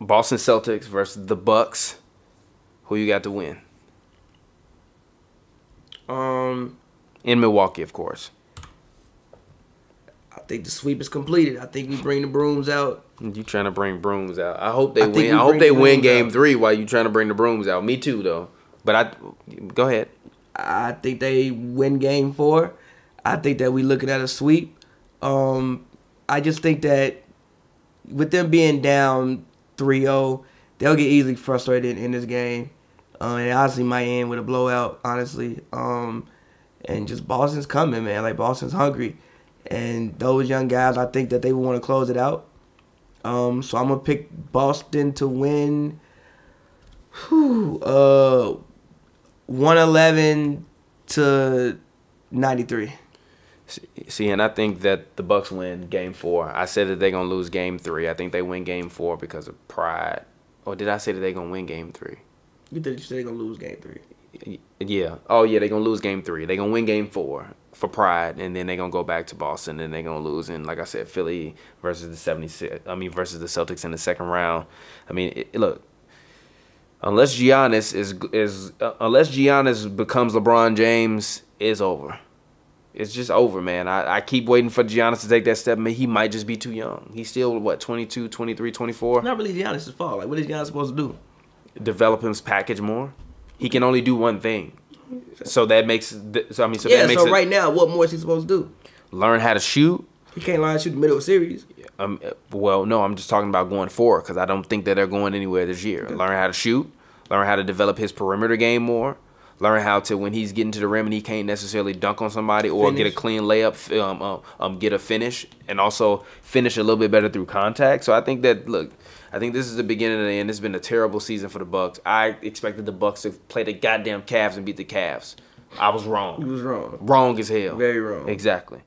Boston Celtics versus the Bucks, who you got to win? In Milwaukee, of course. I think the sweep is completed. I think we bring the brooms out. You trying to bring brooms out? I hope they win. I hope they win Game 3 while you trying to bring the brooms out. Me too, though. But go ahead. I think they win Game 4. I think that we looking at a sweep. I just think that with them being down 3-0, they'll get easily frustrated in this game. And it honestly might end with a blowout, honestly. And just Boston's coming, man. Like, Boston's hungry. And those young guys, I think that they want to close it out. So I'm going to pick Boston to win 111 to 93. See, and I think that the Bucks win Game 4. I said that they're going to lose Game 3. I think they win Game 4 because of pride. Or did I say that they're going to win Game 3? You said they're going to lose Game 3. Yeah. Oh, yeah, they're going to lose Game 3. They're going to win Game 4 for pride, and then they're going to go back to Boston, and they're going to lose. And like I said, Philly versus the 76, I mean, versus the Celtics in the second round. I mean, look, unless Giannis unless Giannis becomes LeBron James, it's over. It's just over, man. I keep waiting for Giannis to take that step. I mean, he might just be too young. He's still, what, 22, 23, 24? It's not really Giannis' fault. Like, what is Giannis supposed to do? Develop his package more. He can only do one thing. So that makes so right now, what more is he supposed to do? Learn how to shoot. He can't learn how to shoot in the middle of a series. Well, no, I'm just talking about going forward because I don't think that they're going anywhere this year. Okay. Learn how to shoot. Learn how to develop his perimeter game more. Learn how to, when he's getting to the rim and he can't necessarily dunk on somebody or get a clean layup, get a finish, and also finish a little bit better through contact. So I think that, look, I think this is the beginning of the end. It's been a terrible season for the Bucks. I expected the Bucks to play the goddamn Cavs and beat the Cavs. I was wrong. He was wrong. Wrong as hell. Very wrong. Exactly.